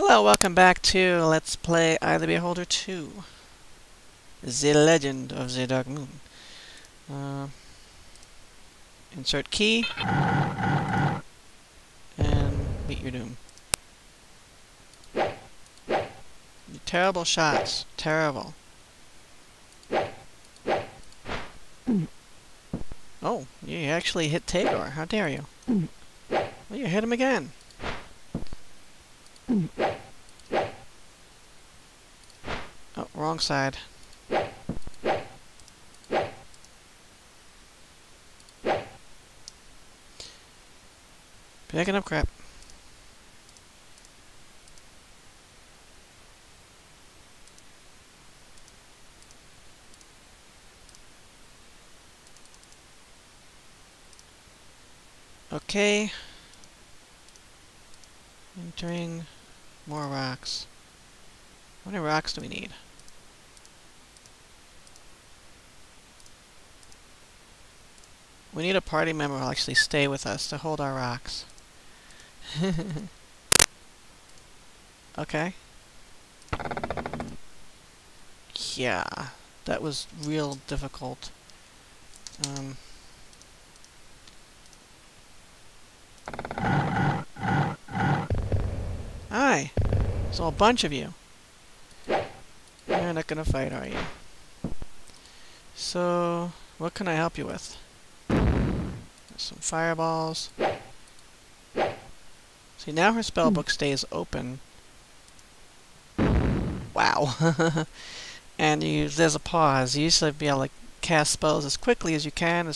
Hello, welcome back to Let's Play Eye of the Beholder 2. The Legend of the Dark Moon. Insert key. And beat your doom. Terrible shots. Terrible. Oh, you actually hit Tador. How dare you? Well, you hit him again. Oh, wrong side. Picking up crap. Okay. Entering more rocks. How many rocks do we need? We need a party member who'll actually stay with us to hold our rocks. Okay. Yeah. That was real difficult. Hi! There's a bunch of you. You're not gonna fight, are you? So, what can I help you with? Some fireballs. See, now her spellbook stays open. Wow. And there's a pause. You used to be able to cast spells as quickly as you can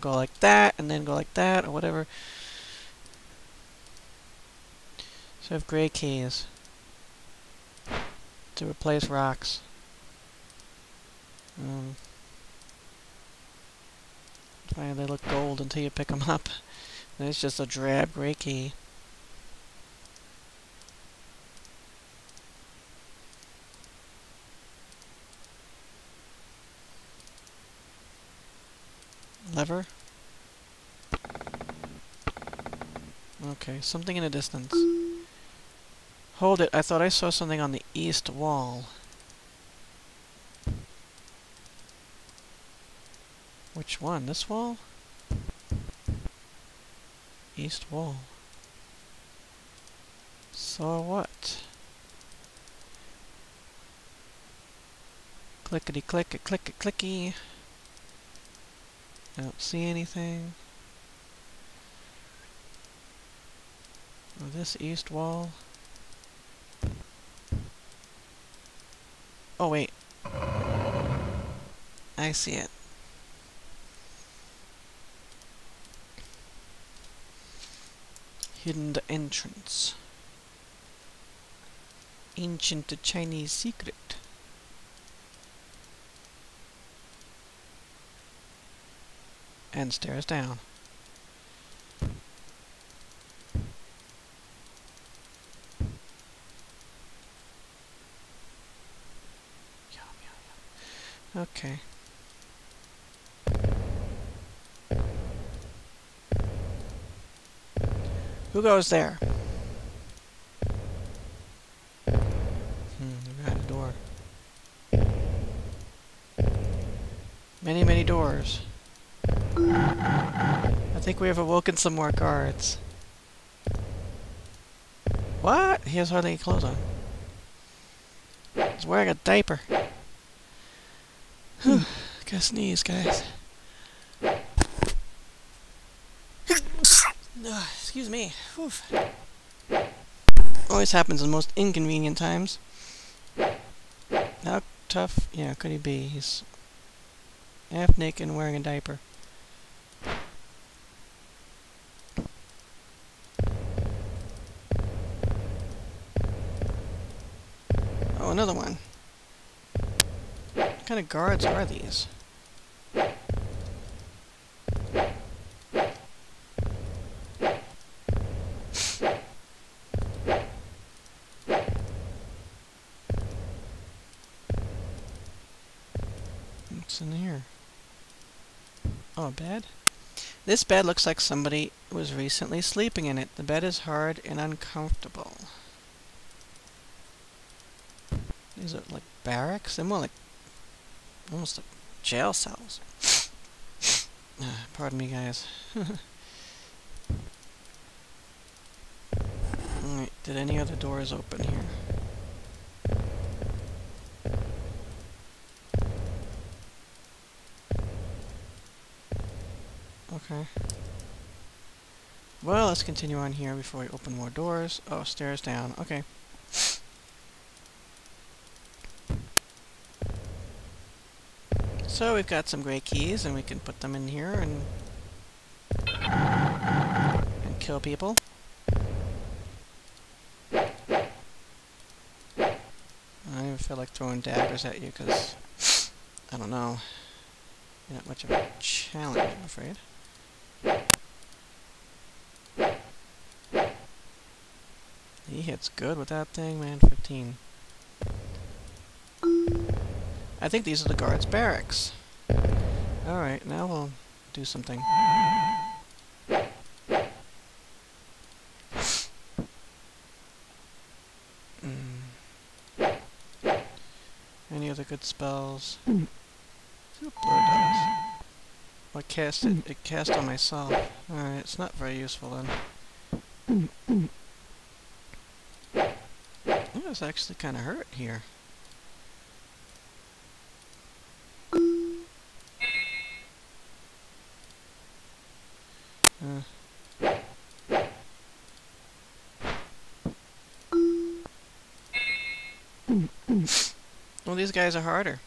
go like that, and then go like that, or whatever. So I have gray keys to replace rocks. They look gold until you pick them up. And it's just a drab gray key. Lever? Okay, something in the distance. Hold it, I thought I saw something on the east wall. Which one? This wall? East wall. Saw what? Clickety-click-a-click-a-clicky. I don't see anything. Oh, this east wall. Oh wait, I see it. Hidden entrance. Ancient Chinese secret. And stairs down. Okay. Who goes there? We got a door. Many, many doors. I think we have awoken some more guards. What? He has hardly any clothes on. He's wearing a diaper. Whew, gotta sneeze, guys. Excuse me. Oof. Always happens in the most inconvenient times. How tough, yeah, could he be? He's half naked and wearing a diaper. Oh, another one. What kind of guards are these? What's in here? Oh, a bed? This bed looks like somebody was recently sleeping in it. The bed is hard and uncomfortable. These are like barracks. They're more like almost like jail cells. Pardon me, guys. Alright, did any other doors open here? Okay. Well, let's continue on here before we open more doors. Oh, stairs down. Okay. So we've got some gray keys, and we can put them in here and kill people. I don't even feel like throwing daggers at you because I don't know. You're not much of a challenge, I'm afraid. He hits good with that thing, man. 15. I think these are the guards' barracks. Alright, now we'll do something. Any other good spells? Blur does. Well, I cast it. It cast on myself. Alright, it's not very useful then. It was actually kind of hurt here. Well, these guys are harder.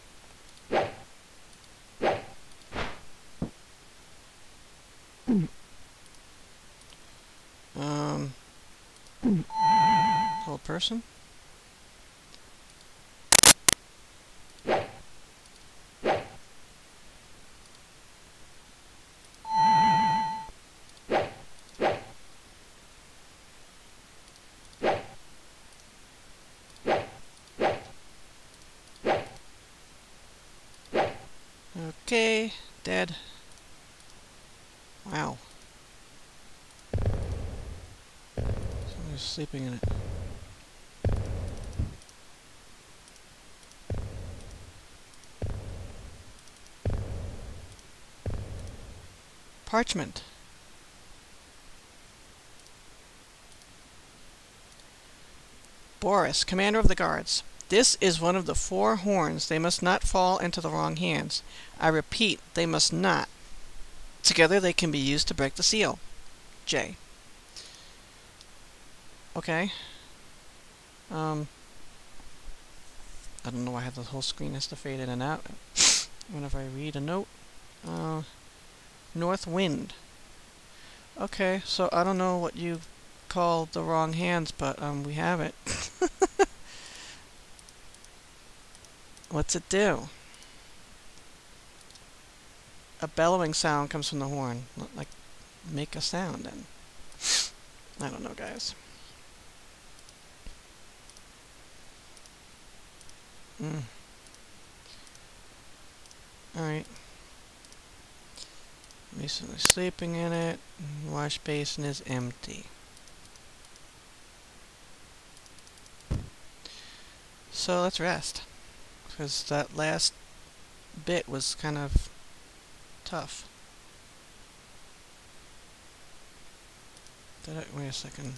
Whole person? Okay, dead. Wow. Somebody's sleeping in it. Parchment. Boris, commander of the guards. This is one of the four horns. They must not fall into the wrong hands. I repeat, they must not. Together they can be used to break the seal. J. Okay. I don't know why the whole screen has to fade in and out whenever I read a note. North wind. Okay, so I don't know what you call the wrong hands, but we have it. What's it do? A bellowing sound comes from the horn. Like, make a sound, then. I don't know, guys. Alright. Mason's sleeping in it. Wash basin is empty. So let's rest. Because that last bit was kind of tough. Wait a second.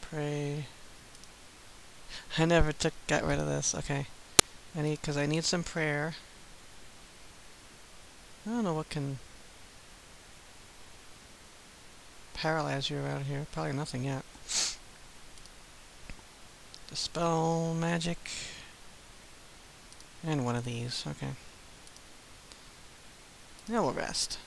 Pray. I never got rid of this. Okay. Because I need some prayer. I don't know what can paralyze you around here. Probably nothing yet. Dispel magic. And one of these, okay. Now we'll rest.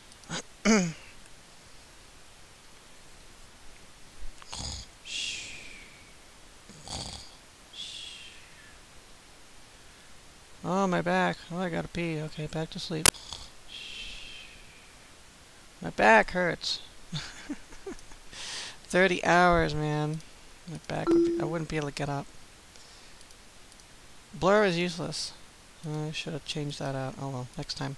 Oh, my back. Oh, I gotta pee. Okay, back to sleep. My back hurts. 30 hours, man. My back would be, I wouldn't be able to get up. Blur is useless. I should have changed that out. Oh well, next time.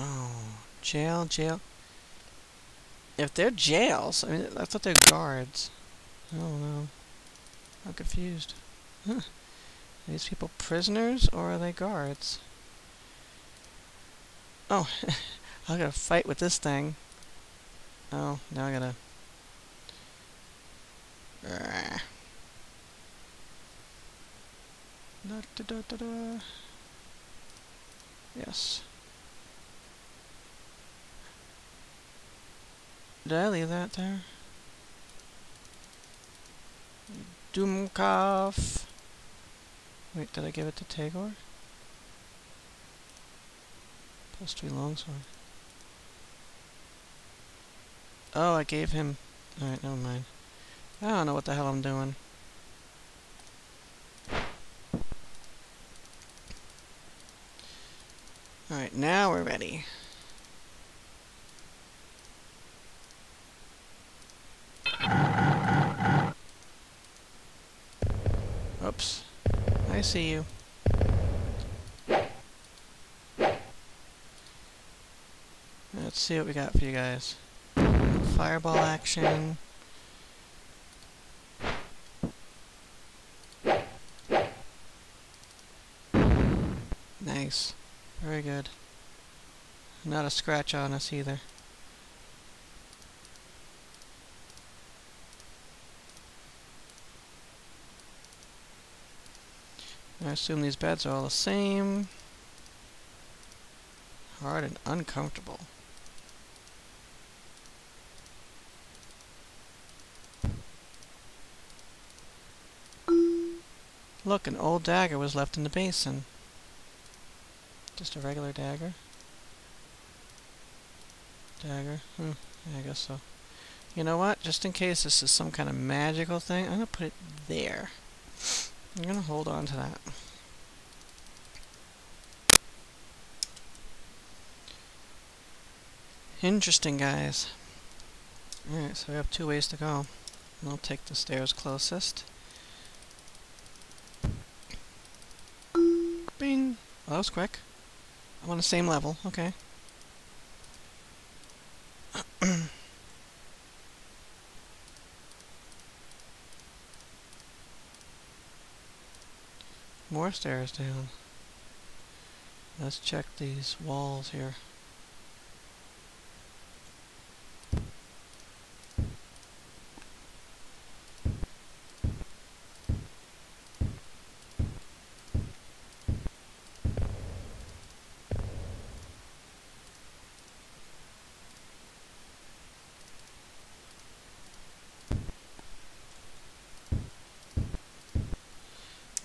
Oh, jail. If they're jails, I mean, I thought they're guards. Oh no. I'm confused. Are these people prisoners or are they guards? Oh, I gotta fight with this thing. Oh, now I gotta... Yes. Did I leave that there? Dumkov. Wait, did I give it to Tagore? Upholstery longsword. Oh, I gave him... Alright, never mind. I don't know what the hell I'm doing. Alright, now we're ready. Oops. I see you. Let's see what we got for you guys. Fireball action. Nice. Very good. Not a scratch on us either. I assume these beds are all the same. Hard and uncomfortable. Look, an old dagger was left in the basin. Just a regular dagger. Dagger. Yeah, I guess so. You know what? Just in case this is some kind of magical thing, I'm gonna put it there. I'm gonna hold on to that. Interesting, guys. Alright, so we have two ways to go. I'll take the stairs closest. Bing! Well, that was quick. I'm on the same level, okay. More stairs down. Let's check these walls here.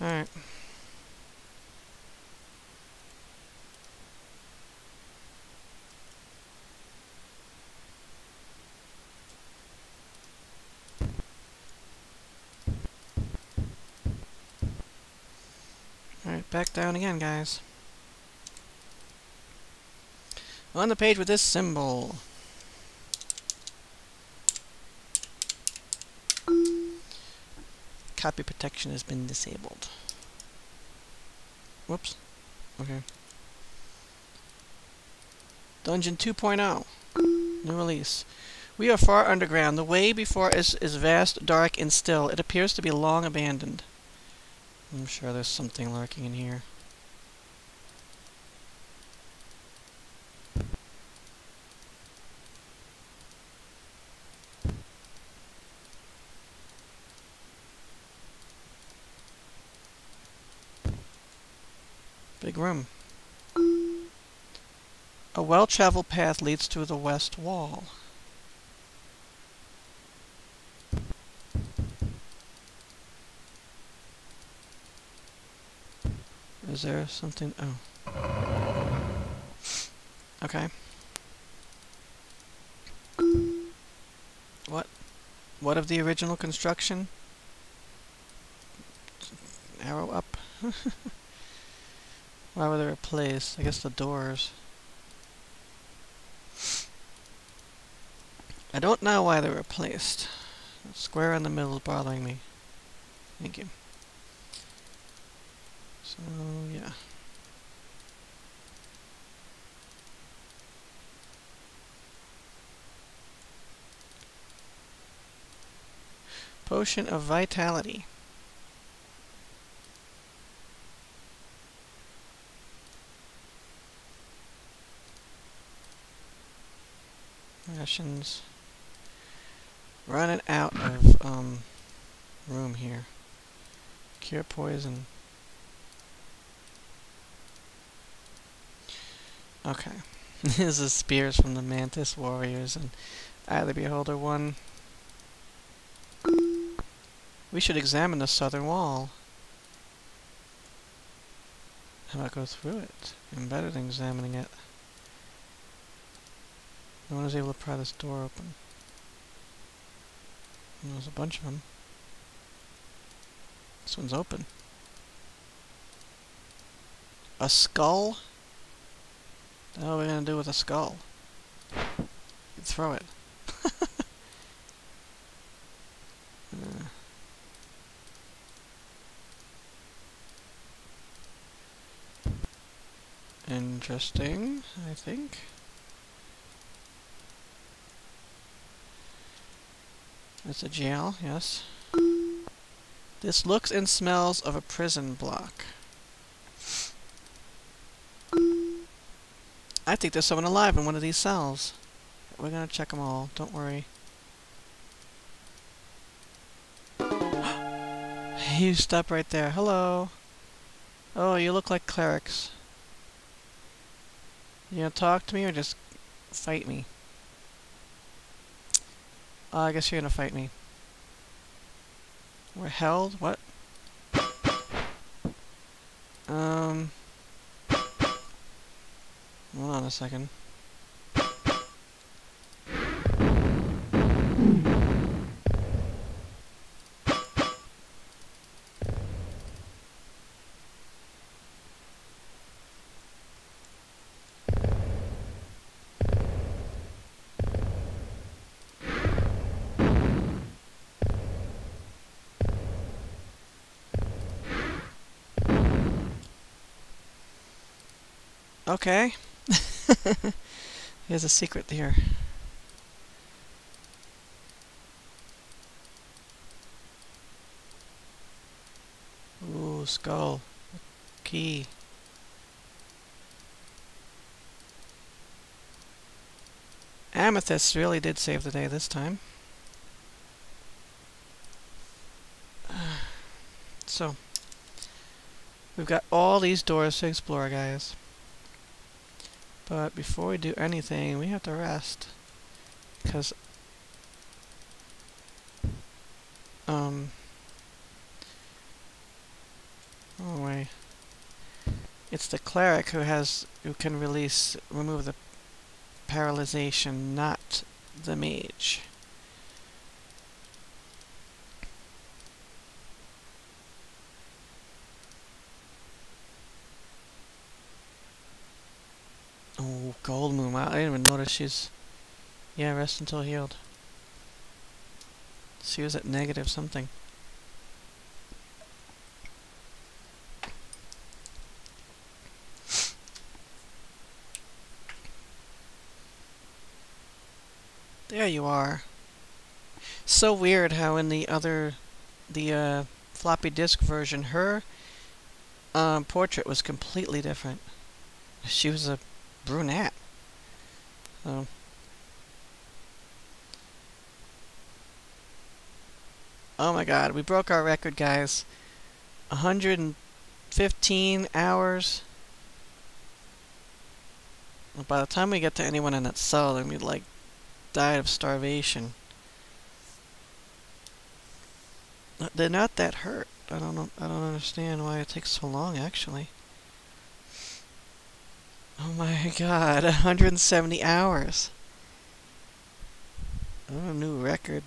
Alright. Back down again, guys. On the page with this symbol. Copy protection has been disabled. Whoops. Okay. Dungeon 2.0. New release. We are far underground. The way before us is vast, dark, and still. It appears to be long abandoned. I'm sure there's something lurking in here. Big room. A well-traveled path leads to the west wall. Is there something? Oh. Okay. What? What of the original construction? Arrow up. Why were they replaced? I guess the doors. I don't know why they were replaced. That square in the middle is bothering me. Thank you. So, yeah. Potion of Vitality. Rations. Running out of room here. Cure poison. Okay. This is spears from the Mantis Warriors and Eye of the Beholder 1. We should examine the southern wall. How about go through it? I'm better than examining it. No one is able to pry this door open. And there's a bunch of them. This one's open. A skull? What the hell are we gonna do with a skull? You'd throw it. Interesting, I think. That's a jail, yes. This looks and smells of a prison block. I think there's someone alive in one of these cells. We're gonna check them all, don't worry. You stop right there. Hello. Oh, you look like clerics. You gonna talk to me or just fight me? I guess you're gonna fight me. We're held? What? Hold on a second. Okay. There's a secret here. Ooh, skull. Key. Amethyst really did save the day this time. So, we've got all these doors to explore, guys. But before we do anything, we have to rest, because oh wait, it's the cleric who can remove the paralyzation, not the mage. Oh, Gold Moon. I didn't even notice she's... Yeah, rest until healed. She was at negative something. There you are. So weird how in the other... The floppy disk version, her portrait was completely different. She was a brunette. So. Oh my god, we broke our record, guys. 115 hours. Well, by the time we get to anyone in that cell, then we'd like died of starvation. They're not that hurt. I don't understand why it takes so long, actually. Oh my god, 170 hours. Oh, a new record.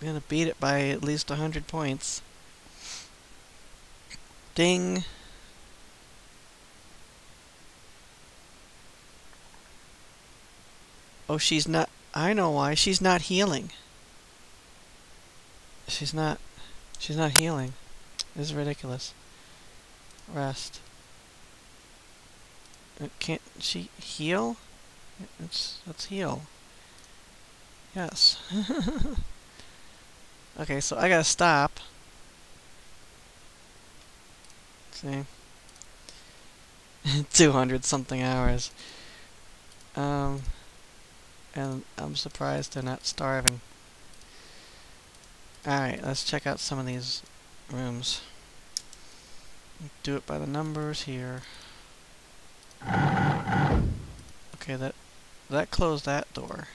I'm gonna beat it by at least 100 points. Ding. Oh, she's not... I know why. She's not healing. She's not healing. This is ridiculous. Rest. Can't she heal? Let's heal. Yes. Okay, so I gotta stop. See? 200-something hours. And I'm surprised they're not starving. Alright, let's check out some of these rooms. Do it by the numbers here. Okay, that closed that door.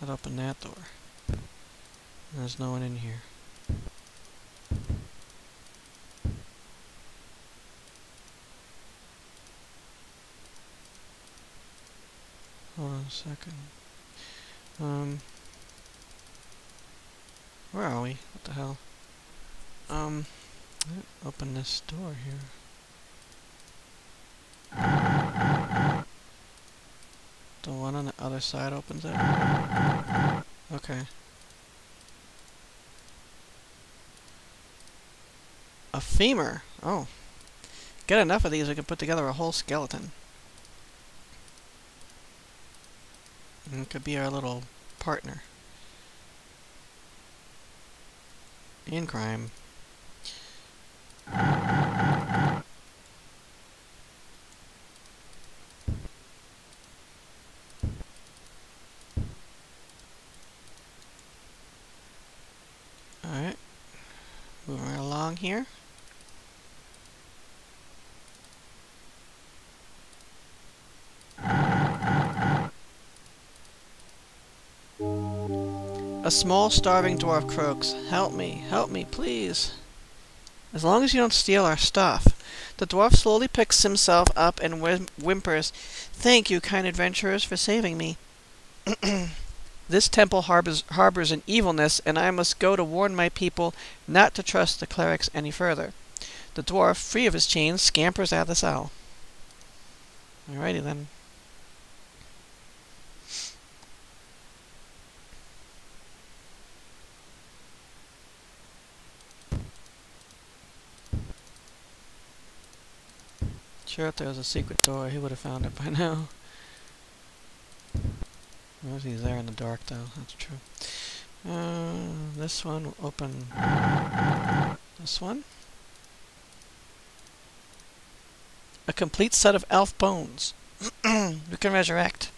That opened that door. There's no one in here. Hold on a second. Where are we? What the hell? Open this door here. The one on the other side opens it? Okay. A femur! Oh. Get enough of these, we can put together a whole skeleton. And it could be our little partner in crime. Alright. Moving right along here. A small starving dwarf croaks, help me, please. As long as you don't steal our stuff. The dwarf slowly picks himself up and whimpers, "Thank you, kind adventurers, for saving me. This temple harbors an evilness, and I must go to warn my people not to trust the clerics any further." The dwarf, free of his chains, scampers out of the cell. Alrighty then. Sure, if there was a secret door, he would have found it by now. Unless he's there in the dark, though. That's true. This one will open. This one. A complete set of elf bones. We can resurrect.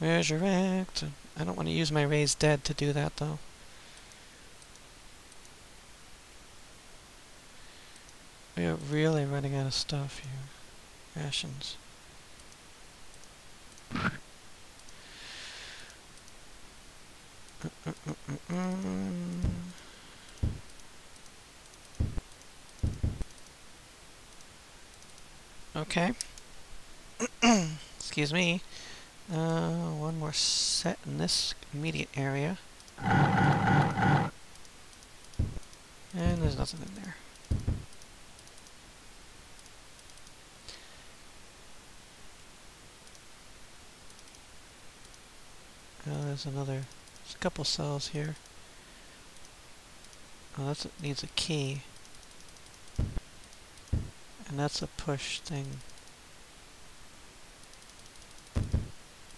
I don't want to use my raise dead to do that, though. We are really running out of stuff here. Rations. Okay. Excuse me. One more set in this immediate area. And there's nothing in there. There's another, there's a couple cells here. Oh, that needs a key. And that's a push thing.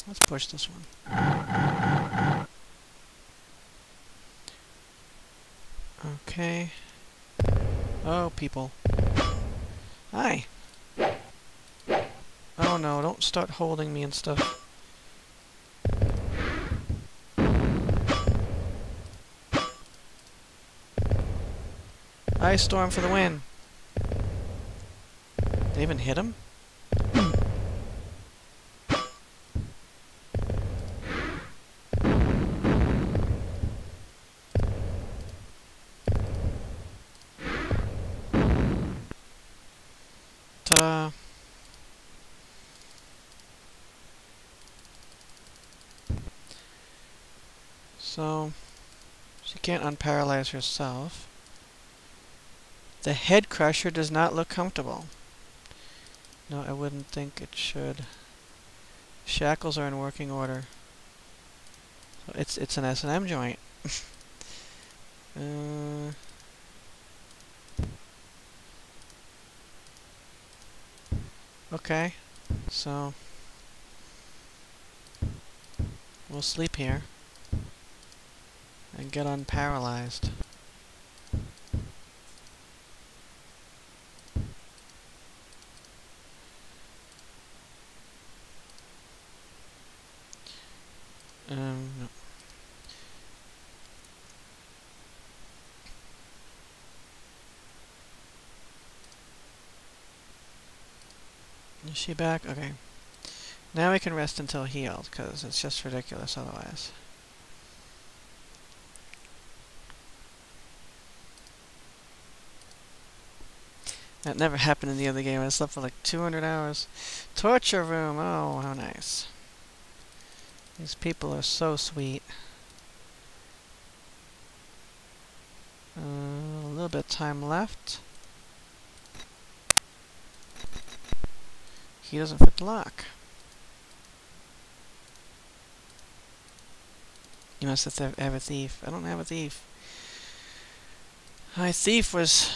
Let's push this one. Okay. Oh, people. Hi! Oh no, don't start holding me and stuff. Ice storm for the win. They even hit him? Ta-da. So, she can't unparalyze herself. The head crusher does not look comfortable. No, I wouldn't think it should. Shackles are in working order. So it's an S&M joint. Okay. So we'll sleep here and get unparalyzed. Is she back? Okay. Now we can rest until healed, because it's just ridiculous otherwise. That never happened in the other game. I slept for like 200 hours. Torture room! Oh, how nice. These people are so sweet. A little bit of time left. He doesn't fit the lock. You must have a thief. I don't have a thief. My thief was...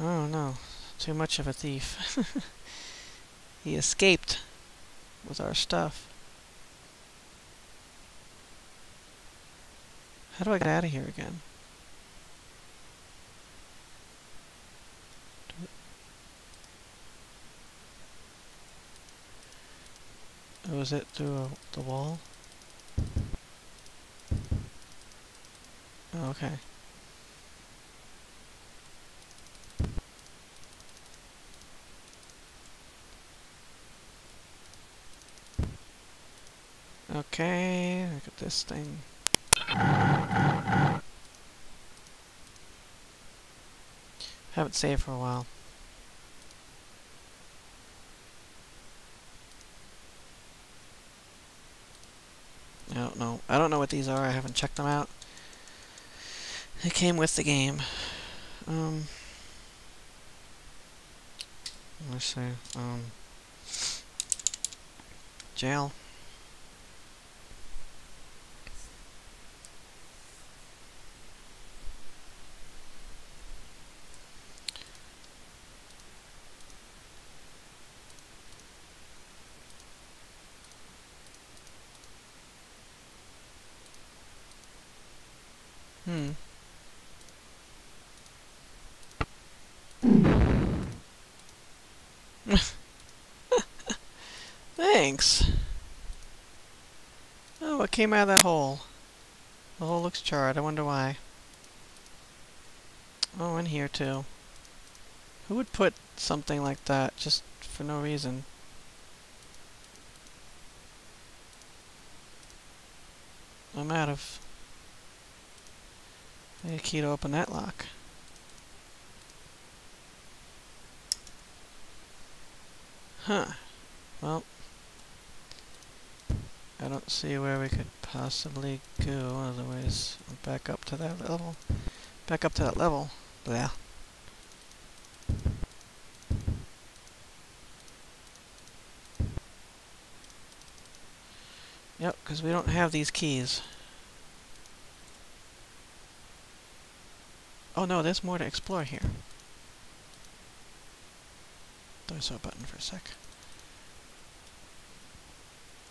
oh no. Too much of a thief. He escaped with our stuff. How do I get out of here again? Oh, is it through the wall? Oh, okay. Okay, look at this thing. Haven't saved for a while. I don't know what these are. I haven't checked them out. They came with the game. Let's see. Jail. Thanks. Oh, what came out of that hole? The hole looks charred. I wonder why. Oh, in here too. Who would put something like that just for no reason? I'm out of... I need a key to open that lock. Huh. Well, I don't see where we could possibly go, otherwise I'm back up to that level. Back up to that level. Yeah. Yep, because we don't have these keys. Oh no, there's more to explore here. Thought I saw a button for a sec.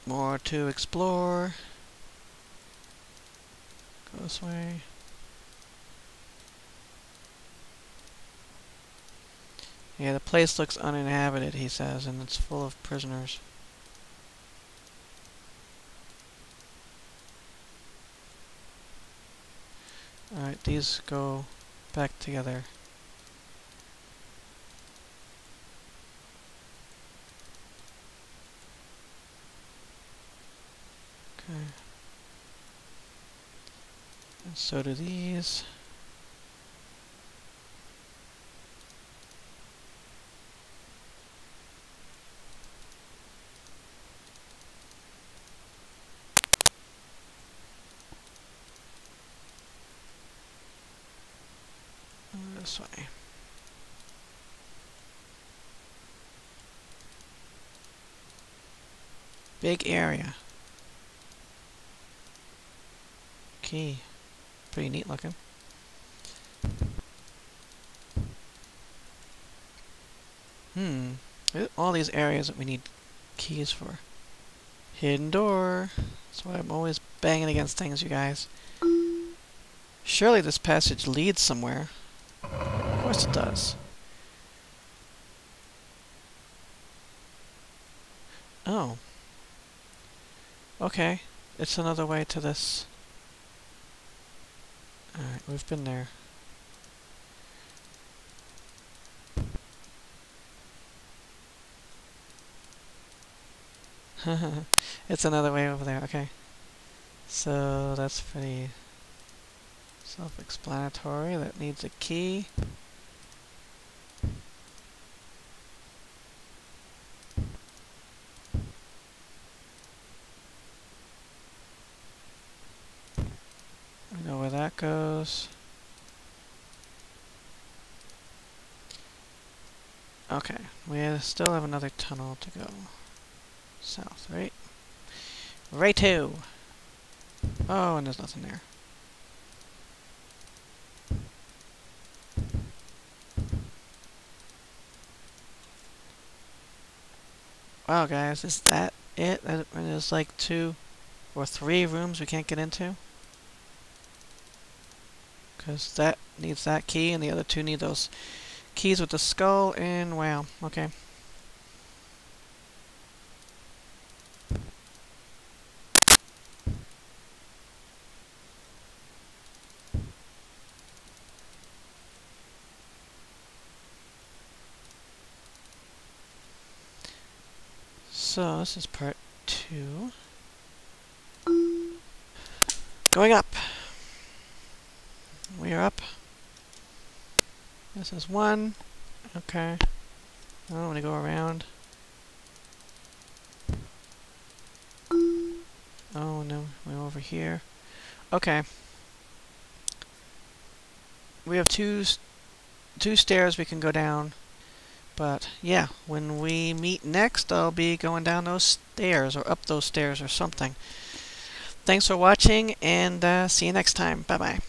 More to explore. Go this way. Yeah, the place looks uninhabited, he says, and it's full of prisoners. Alright, these go back together. Okay. And so do these. This way. Big area. Key. Pretty neat looking. All these areas that we need keys for hidden door. That's why I'm always banging against things, you guys. Surely this passage leads somewhere. Of course it does. Oh. Okay. It's another way to this. Alright, we've been there. It's another way over there, okay. So that's pretty self-explanatory. That needs a key. We know where that goes. Okay, we still have another tunnel to go. South, right? Right-o! Oh, and there's nothing there. Wow, guys, is that it? There's like 2 or 3 rooms we can't get into? Because that needs that key, and the other 2 need those keys with the skull, and wow, okay. So this is part 2. Going up. We are up. This is 1. Okay. I don't want to go around. Oh no, we're over here. Okay. We have two stairs we can go down. But yeah, when we meet next, I'll be going down those stairs, or up those stairs, or something. Thanks for watching, and see you next time. Bye-bye.